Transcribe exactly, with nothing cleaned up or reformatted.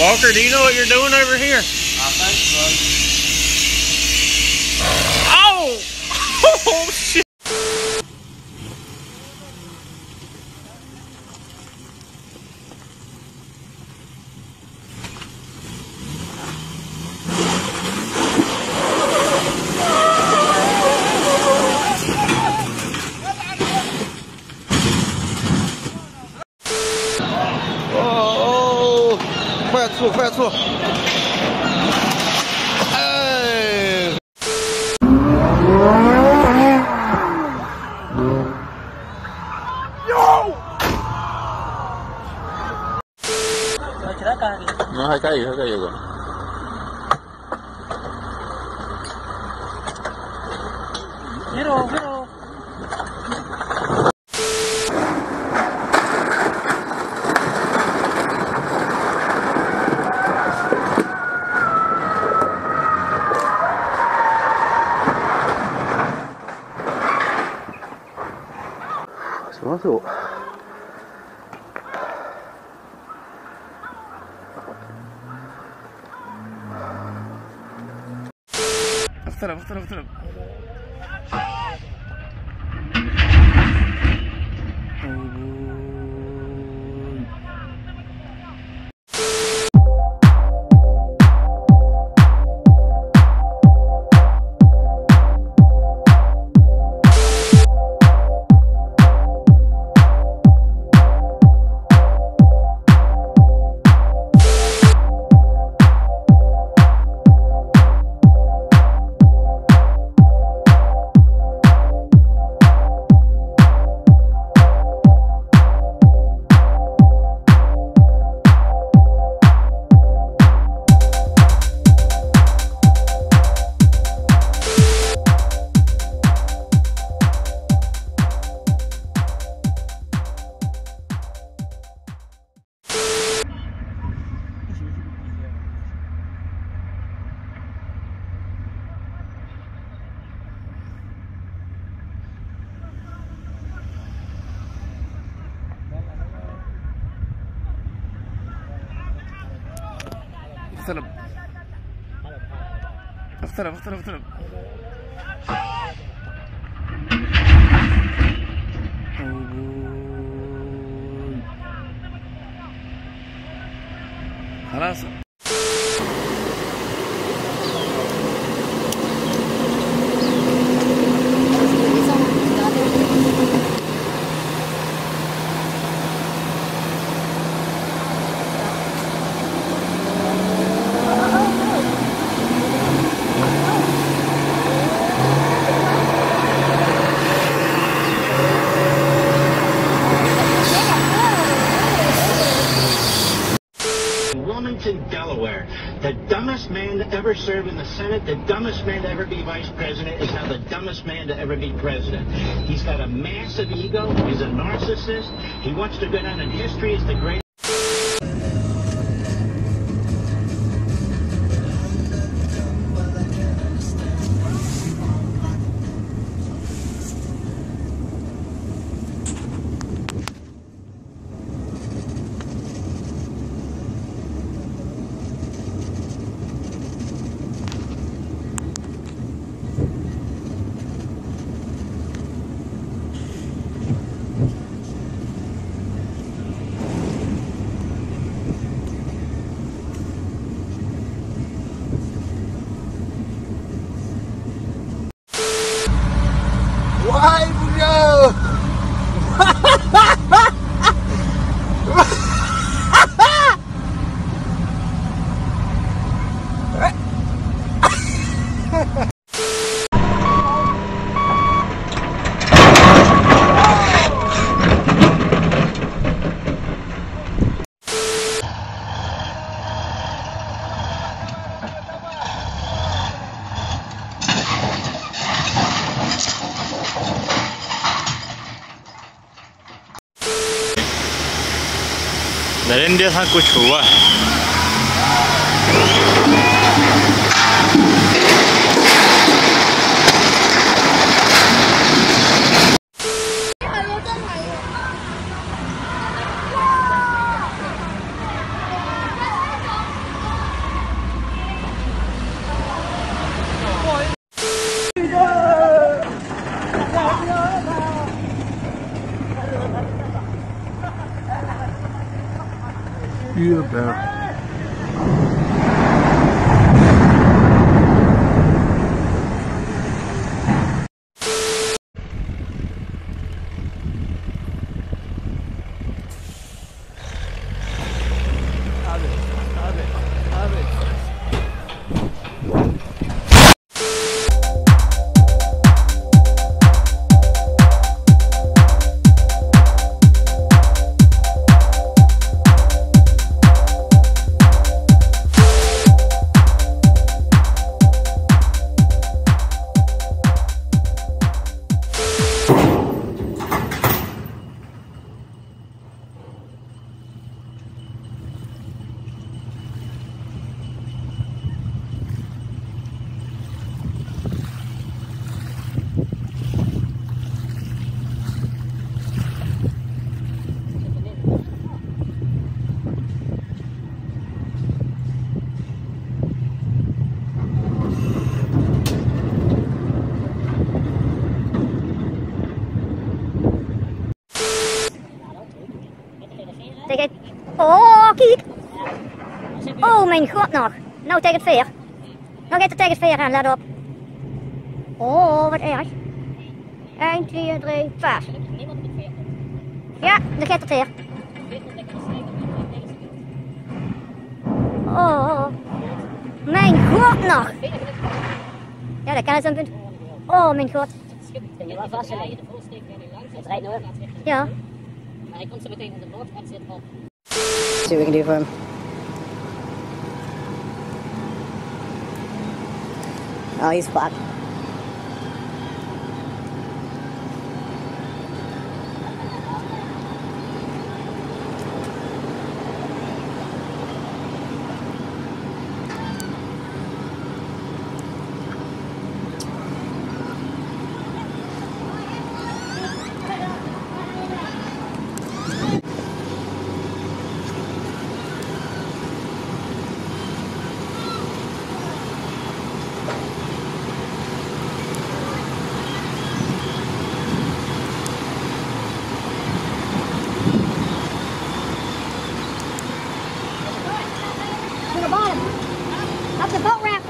Walker, do you know what you're doing over here? I think so. Oh! Oh, shit! Hey. No, hay caído, hay caído. Quiero, quiero. افترب افترب افترب افترب افترب افترب افترب خلاص Delaware. The dumbest man to ever serve in the Senate, the dumbest man to ever be vice president, is now the dumbest man to ever be president. He's got a massive ego. He's a narcissist. He wants to go down in history as the greatest. Narendra सा कुछ हुआ you about. Take it. Oh, kijk! Oh mijn god nog! Nou tegen het veer. Nog even tegen het veer aan, let op. Oh, wat erg. een, twee, drie, vijf. Ja, dat gaat het veer. Oh, mijn god nog! Ja, dat kan het een punt. Oh mijn god. Het rijdt nog. Ja. I come to the thing on the board, that's it. Oh. See what we can do for him. Oh, he's fucked. Up the boat ramp.